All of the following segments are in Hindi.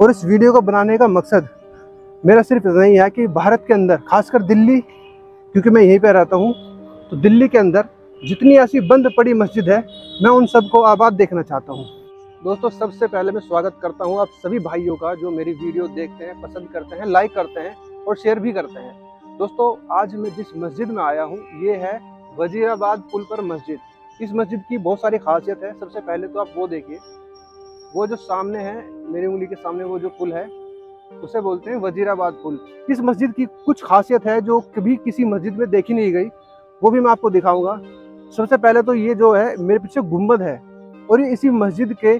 और इस वीडियो को बनाने का मकसद मेरा सिर्फ इतना ही है कि भारत के अंदर खासकर दिल्ली, क्योंकि मैं यहीं पर रहता हूँ, तो दिल्ली के अंदर जितनी ऐसी बंद पड़ी मस्जिद है मैं उन सबको आबाद देखना चाहता हूँ। दोस्तों, सबसे पहले मैं स्वागत करता हूँ आप सभी भाइयों का जो मेरी वीडियो देखते हैं, पसंद करते हैं, लाइक करते हैं और शेयर भी करते हैं। दोस्तों, आज मैं जिस मस्जिद में आया हूँ ये है वज़ीराबाद पुल पर मस्जिद। इस मस्जिद की बहुत सारी खासियत है। सबसे पहले तो आप वो देखिए, वो जो सामने है मेरी उंगली के सामने वो जो पुल है उसे बोलते हैं वज़ीराबाद पुल। इस मस्जिद की कुछ खासियत है जो कभी किसी मस्जिद में देखी नहीं गई, वो भी मैं आपको दिखाऊँगा। सबसे पहले तो ये जो है मेरे पीछे गुम्बद है और ये इसी मस्जिद के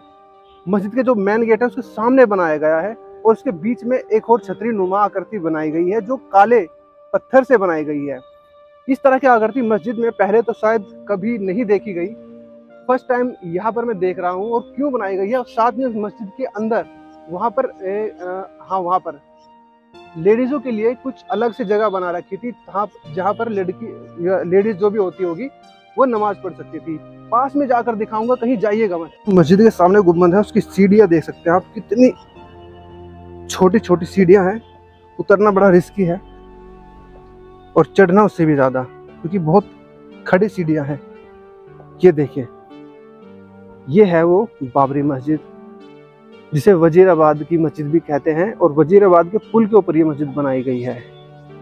जो मेन गेट है उसके सामने बनाया गया है और उसके बीच में एक और छतरी नुमा आकृति बनाई गई है जो काले पत्थर से बनाई गई है। इस तरह की आकृति मस्जिद में पहले तो शायद कभी नहीं देखी गई, फर्स्ट टाइम यहाँ पर मैं देख रहा हूँ। और क्यों बनाई गई है और साथ में मस्जिद के अंदर वहाँ पर लेडीज़ों के लिए कुछ अलग से जगह बना रखी थी जहाँ पर लेडीज जो भी होती होगी वो नमाज पढ़ सकती थी। पास में जाकर दिखाऊंगा, कहीं जाइएगा मत। मस्जिद के सामने गुम्बद है, उसकी सीढ़ियाँ देख सकते हैं आप, कितनी छोटी छोटी सीढ़ियाँ हैं। उतरना बड़ा रिस्की है और चढ़ना उससे भी ज़्यादा, क्योंकि बहुत खड़ी सीढ़ियाँ हैं। ये देखिए, ये है वो बाबरी मस्जिद जिसे वज़ीराबाद की मस्जिद भी कहते हैं और वज़ीराबाद के पुल के ऊपर ये मस्जिद बनाई गई है।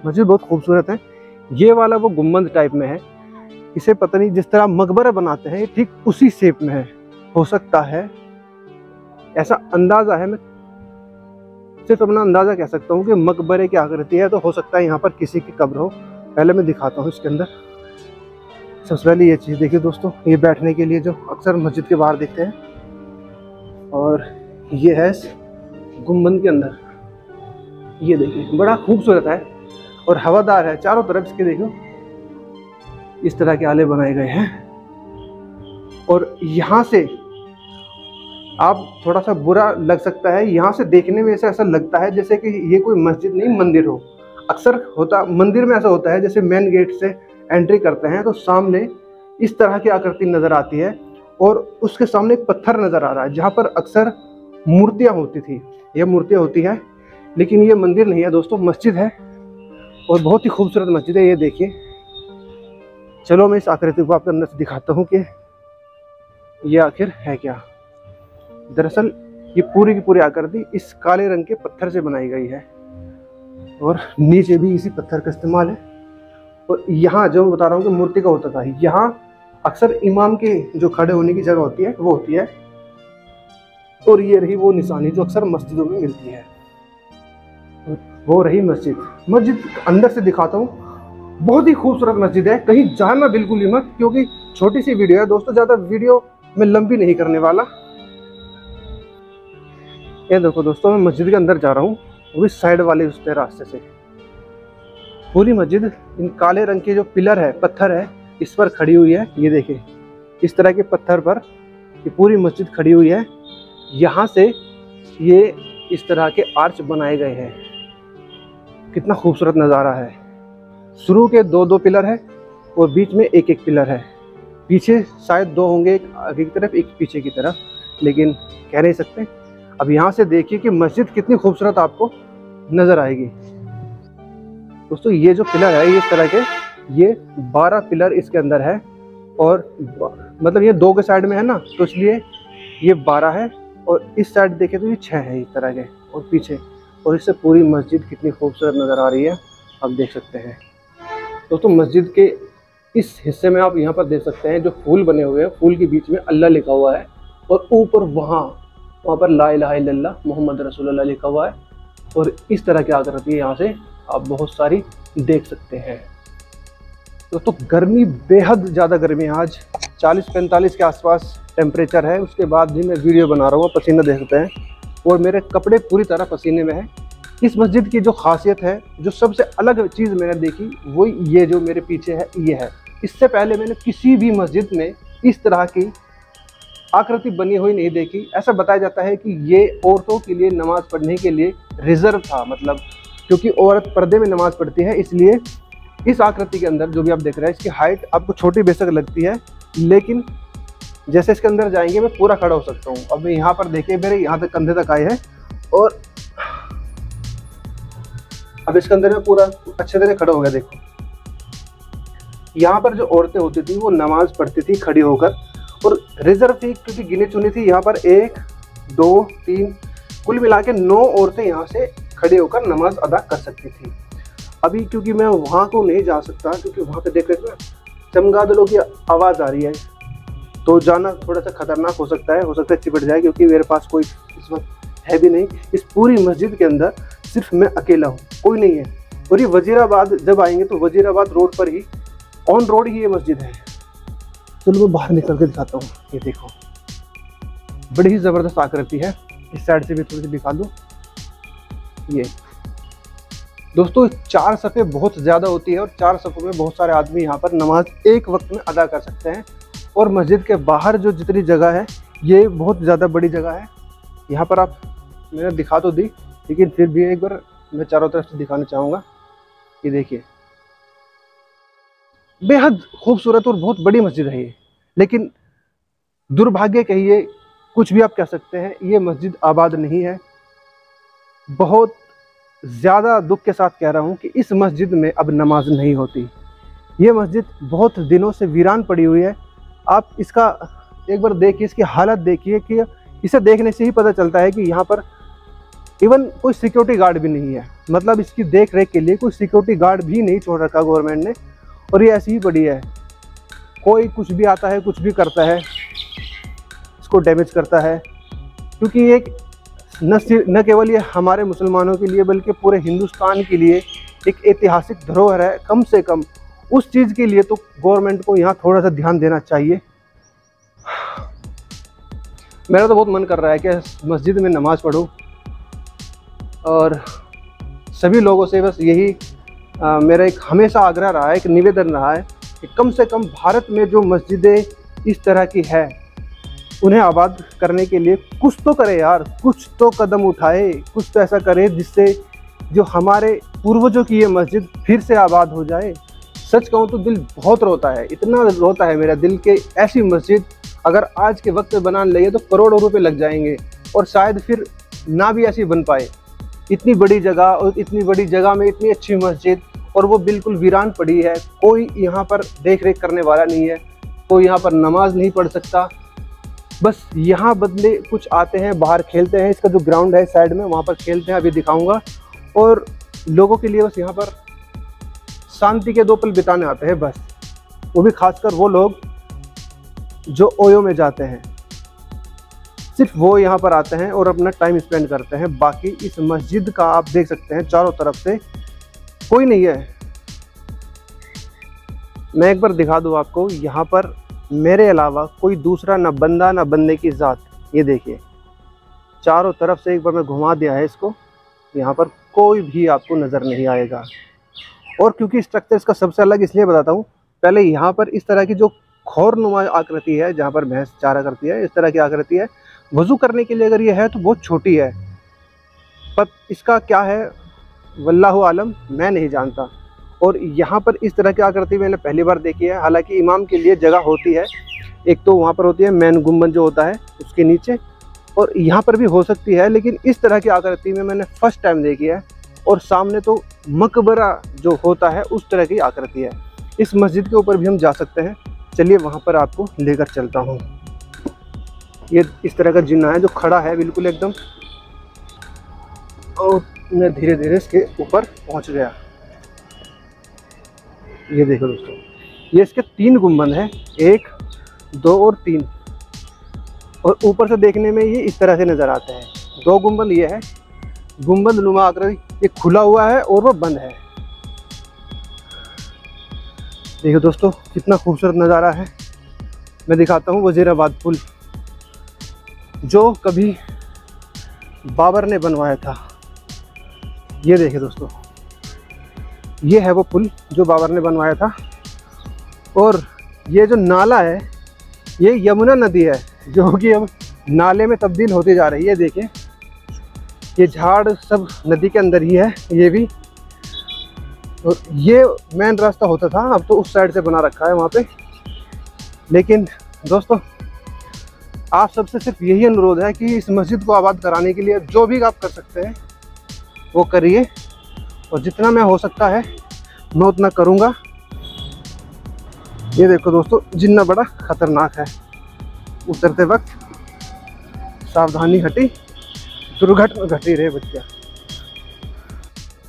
मस्जिद बहुत खूबसूरत है। ये वाला वो गुम्बद टाइप में है, इसे पता नहीं जिस तरह मकबरा बनाते हैं ये ठीक उसी शेप में है, हो सकता है, ऐसा अंदाज़ा है। मैं सिर्फ अपना अंदाज़ा कह सकता हूँ कि मकबरे की आकृति है, तो हो सकता है यहाँ पर किसी की कब्र हो। पहले मैं दिखाता हूँ इसके अंदर। सबसे पहले ये चीज़ देखिए दोस्तों, ये बैठने के लिए जो अक्सर मस्जिद के बाहर देखते हैं, और ये है गुम्बद के अंदर। ये देखिए, बड़ा खूबसूरत है और हवादार है, चारों तरफ इसके देखो इस तरह के आले बनाए गए हैं। और यहाँ से आप थोड़ा सा बुरा लग सकता है, यहाँ से देखने में ऐसा लगता है जैसे कि ये कोई मस्जिद नहीं मंदिर हो। अक्सर होता मंदिर में ऐसा होता है, जैसे मेन गेट से एंट्री करते हैं तो सामने इस तरह की आकृति नज़र आती है और उसके सामने एक पत्थर नज़र आ रहा है जहाँ पर अक्सर मूर्तियाँ होती थी। यह मूर्तियाँ होती हैं, लेकिन ये मंदिर नहीं है दोस्तों, मस्जिद है और बहुत ही खूबसूरत मस्जिद है। ये देखिए, चलो मैं इस आकृति को आपके अंदर से दिखाता हूँ कि यह आखिर है क्या। दरअसल ये पूरी की पूरी आकृति इस काले रंग के पत्थर से बनाई गई है और नीचे भी इसी पत्थर का इस्तेमाल है। और यहाँ जो मैं बता रहा हूँ कि मूर्ति का होता था, यहाँ अक्सर इमाम के जो खड़े होने की जगह होती है वो होती है। और ये रही वो निशानी जो अक्सर मस्जिदों में मिलती है, वो रही मस्जिद अंदर से दिखाता हूँ। बहुत ही खूबसूरत मस्जिद है, कहीं जाना बिल्कुल ही मत, क्योंकि छोटी सी वीडियो है दोस्तों, ज़्यादा वीडियो मैं लंबी नहीं करने वाला। ये देखो दोस्तों, मैं मस्जिद के अंदर जा रहा हूँ, वो भी साइड वाले उस रास्ते से। पूरी मस्जिद इन काले रंग के जो पिलर है, पत्थर है, इस पर खड़ी हुई है। ये देखिए, इस तरह के पत्थर पर ये पूरी मस्जिद खड़ी हुई है। यहाँ से ये इस तरह के आर्च बनाए गए हैं। कितना खूबसूरत नज़ारा है। शुरू के दो दो पिलर है और बीच में एक एक पिलर है। पीछे शायद दो होंगे, एक आगे की तरफ एक पीछे की तरफ, लेकिन कह नहीं सकते। अब यहाँ से देखिए कि मस्जिद कितनी खूबसूरत आपको नज़र आएगी दोस्तों। ये जो पिलर है इस तरह के, ये 12 पिलर इसके अंदर है और मतलब ये दो के साइड में है ना, तो इसलिए ये 12 है और इस साइड देखें तो ये 6 है इस तरह के और पीछे। और इससे पूरी मस्जिद कितनी खूबसूरत नज़र आ रही है आप देख सकते हैं दोस्तों। मस्जिद के इस हिस्से में आप यहाँ पर देख सकते हैं जो फूल बने हुए हैं, फूल के बीच में अल्लाह लिखा हुआ है और ऊपर वहाँ पर ला इलाहा इल्लल्लाह मोहम्मद रसूलुल्लाह लिखा हुआ है। और इस तरह की आकृति यहाँ से आप बहुत सारी देख सकते हैं दोस्तों। गर्मी बेहद ज़्यादा गर्मी है आज, 40-45 के आसपास टेम्परेचर है। उसके बाद भी मैं वीडियो बना रहा हूँ, पसीना देख सकते हैं और मेरे कपड़े पूरी तरह पसीने में हैं। इस मस्जिद की जो खासियत है, जो सबसे अलग चीज़ मैंने देखी, वो ये जो मेरे पीछे है ये है। इससे पहले मैंने किसी भी मस्जिद में इस तरह की आकृति बनी हुई नहीं देखी। ऐसा बताया जाता है कि ये औरतों के लिए नमाज़ पढ़ने के लिए रिज़र्व था, मतलब क्योंकि औरत पर्दे में नमाज़ पढ़ती है, इसलिए इस आकृति के अंदर जो भी आप देख रहे हैं इसकी हाइट आपको छोटी बेशक लगती है, लेकिन जैसे इसके अंदर जाएंगे मैं पूरा खड़ा हो सकता हूँ। अब यहाँ पर देखिए मेरे यहाँ तक कंधे तक आए हैं और अब इसके अंदर में पूरा अच्छे तरह खड़ा हो गया। देखो यहाँ पर जो औरतें होती थी वो नमाज पढ़ती थी खड़ी होकर, और रिजर्व थी क्योंकि गिनी चुनी थी। यहाँ पर 1, 2, 3 कुल मिला के 9 औरतें यहाँ से खड़े होकर नमाज अदा कर सकती थी। अभी क्योंकि मैं वहाँ को नहीं जा सकता क्योंकि वहाँ पे देख रहे चमगादड़ों की आवाज़ आ रही है, तो जाना थोड़ा सा खतरनाक हो सकता है, हो सकता है चिपट जाए, क्योंकि मेरे पास कोई इस वक्त है भी नहीं। इस पूरी मस्जिद के अंदर सिर्फ मैं अकेला हूँ, कोई नहीं है। और ये वज़ीराबाद जब आएंगे तो वज़ीराबाद रोड पर ही, ऑन रोड ही ये मस्जिद है। चलो मैं बाहर निकल के दिखाता हूँ। ये देखो बड़ी ही ज़बरदस्त आकृति है। इस साइड से भी थोड़ी सी दिखा दो। ये दोस्तों 4 सफ़े बहुत ज़्यादा होती है और 4 सफ़ों में बहुत सारे आदमी यहाँ पर नमाज एक वक्त में अदा कर सकते हैं। और मस्जिद के बाहर जो जितनी जगह है ये बहुत ज़्यादा बड़ी जगह है। यहाँ पर आप मैंने दिखा तो दी, लेकिन फिर भी एक बार मैं चारों तरफ से दिखाना चाहूँगा। ये देखिए बेहद खूबसूरत और बहुत बड़ी मस्जिद है ये, लेकिन दुर्भाग्य कहिए कुछ भी आप कह सकते हैं, ये मस्जिद आबाद नहीं है। बहुत ज़्यादा दुख के साथ कह रहा हूँ कि इस मस्जिद में अब नमाज नहीं होती। ये मस्जिद बहुत दिनों से वीरान पड़ी हुई है। आप इसका एक बार देखिए, इसकी हालत देखिए, कि इसे देखने से ही पता चलता है कि यहाँ पर इवन कोई सिक्योरिटी गार्ड भी नहीं है। मतलब इसकी देख रेख के लिए कोई सिक्योरिटी गार्ड भी नहीं छोड़ रखा गवर्नमेंट ने, और ये ऐसी ही पड़ी है। कोई कुछ भी आता है, कुछ भी करता है, इसको डैमेज करता है। क्योंकि ये न केवल ये हमारे मुसलमानों के लिए बल्कि पूरे हिंदुस्तान के लिए एक ऐतिहासिक धरोहर है। कम से कम उस चीज़ के लिए तो गवर्नमेंट को यहाँ थोड़ा सा ध्यान देना चाहिए। मेरा तो बहुत मन कर रहा है कि मस्जिद में नमाज़ पढ़ूं, और सभी लोगों से बस यही मेरा एक हमेशा आग्रह रहा है, एक निवेदन रहा है कि कम से कम भारत में जो मस्जिदें इस तरह की है उन्हें आबाद करने के लिए कुछ तो करे यार, कुछ तो कदम उठाए, कुछ तो ऐसा करे जिससे जो हमारे पूर्वजों की ये मस्जिद फिर से आबाद हो जाए। सच कहूँ तो दिल बहुत रोता है, इतना रोता है मेरा दिल कि ऐसी मस्जिद अगर आज के वक्त में बनाने लगे तो करोड़ों रुपए लग जाएंगे, और शायद फिर ना भी ऐसी बन पाए। इतनी बड़ी जगह और इतनी बड़ी जगह में इतनी अच्छी मस्जिद, और वो बिल्कुल वीरान पड़ी है। कोई यहाँ पर देख रेख करने वाला नहीं है, कोई यहाँ पर नमाज नहीं पढ़ सकता। बस यहाँ बदले कुछ आते हैं, बाहर खेलते हैं। इसका जो ग्राउंड है साइड में, वहाँ पर खेलते हैं, अभी दिखाऊँगा। और लोगों के लिए बस यहाँ पर शांति के 2 पल बिताने आते हैं बस, वो भी खासकर वो लोग जो ओयो में जाते हैं, सिर्फ वो यहाँ पर आते हैं और अपना टाइम स्पेंड करते हैं। बाकी इस मस्जिद का आप देख सकते हैं चारों तरफ से कोई नहीं है। मैं एक बार दिखा दूँ आपको, यहाँ पर मेरे अलावा कोई दूसरा ना बंदा ना बंदे की ज़ात। ये देखिए चारों तरफ से एक बार मैं घुमा दिया है इसको, यहाँ पर कोई भी आपको नज़र नहीं आएगा। और क्योंकि स्ट्रक्चर इसका सबसे अलग इसलिए बताता हूँ, पहले यहाँ पर इस तरह की जो खौरनुमा आकृति है जहाँ पर भैंस चारा करती है, इस तरह की आकृति है। वज़ू करने के लिए अगर ये है तो बहुत छोटी है, पर इसका क्या है वल्लाहु आलम, मैं नहीं जानता। और यहाँ पर इस तरह की आकृति मैंने पहली बार देखी है। हालाँकि इमाम के लिए जगह होती है, एक तो वहाँ पर होती है मेन गुम्बद जो होता है उसके नीचे, और यहाँ पर भी हो सकती है, लेकिन इस तरह की आकृति में मैंने फर्स्ट टाइम देखी है। और सामने तो मकबरा जो होता है उस तरह की आकृति है। इस मस्जिद के ऊपर भी हम जा सकते हैं, चलिए वहाँ पर आपको लेकर चलता हूँ। ये इस तरह का जिन्ना है जो खड़ा है बिल्कुल एकदम, और मैं धीरे धीरे इसके ऊपर पहुँच गया। ये देखो दोस्तों, ये इसके 3 गुंबद हैं, 1, 2 और 3, और ऊपर से देखने में ये इस तरह से नज़र आते हैं। 2 गुंबद ये है, गुंबद नुमा आकृति, ये खुला हुआ है और वो बंद है। देखो दोस्तों कितना खूबसूरत नज़ारा है। मैं दिखाता हूँ वज़ीराबाद पुल जो कभी बाबर ने बनवाया था। ये देखिए दोस्तों, ये है वो पुल जो बाबर ने बनवाया था। और ये जो नाला है ये यमुना नदी है जो कि अब नाले में तब्दील होती जा रही है। देखिए ये झाड़ सब नदी के अंदर ही है, ये भी। और ये मेन रास्ता होता था, अब तो उस साइड से बना रखा है वहाँ पे। लेकिन दोस्तों आप सबसे सिर्फ यही अनुरोध है कि इस मस्जिद को आबाद कराने के लिए जो भी आप कर सकते हैं वो करिए। और जितना मैं हो सकता है मैं उतना करूँगा। ये देखो दोस्तों, जिन्ना बड़ा ख़तरनाक है। उतरते वक्त सावधानी हटी, दुर्घटना घटी रहे बच्चा।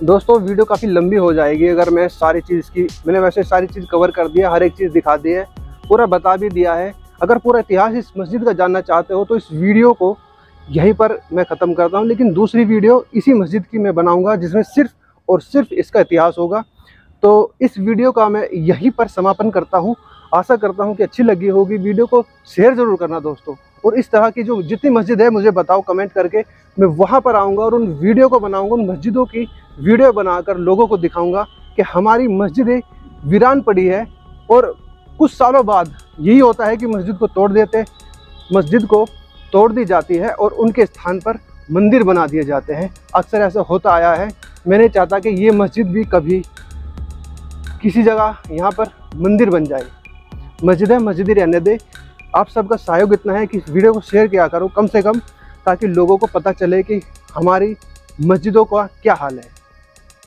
दोस्तों वीडियो काफ़ी लंबी हो जाएगी अगर मैं सारी चीज़ की, मैंने वैसे सारी चीज़ कवर कर दिया, हर एक चीज़ दिखा दी है, पूरा बता भी दिया है। अगर पूरा इतिहास इस मस्जिद का जानना चाहते हो तो इस वीडियो को यहीं पर मैं ख़त्म करता हूँ, लेकिन दूसरी वीडियो इसी मस्जिद की मैं बनाऊँगा जिसमें सिर्फ़ और सिर्फ इसका इतिहास होगा। तो इस वीडियो का मैं यहीं पर समापन करता हूँ। आशा करता हूँ कि अच्छी लगी होगी। वीडियो को शेयर ज़रूर करना दोस्तों, और इस तरह की जो जितनी मस्जिद है मुझे बताओ कमेंट करके, मैं वहाँ पर आऊँगा और उन वीडियो को बनाऊँगा, उन मस्जिदों की वीडियो बनाकर लोगों को दिखाऊँगा कि हमारी मस्जिदें वीरान पड़ी है। और कुछ सालों बाद यही होता है कि मस्जिद को तोड़ दी जाती है और उनके स्थान पर मंदिर बना दिए जाते हैं। अक्सर ऐसा होता आया है। मैं नहीं चाहता कि ये मस्जिद भी कभी किसी जगह यहाँ पर मंदिर बन जाए। मस्जिद है, मस्जिद ही रहने दे। आप सबका सहयोग इतना है कि इस वीडियो को शेयर किया करो कम से कम, ताकि लोगों को पता चले कि हमारी मस्जिदों का क्या हाल है।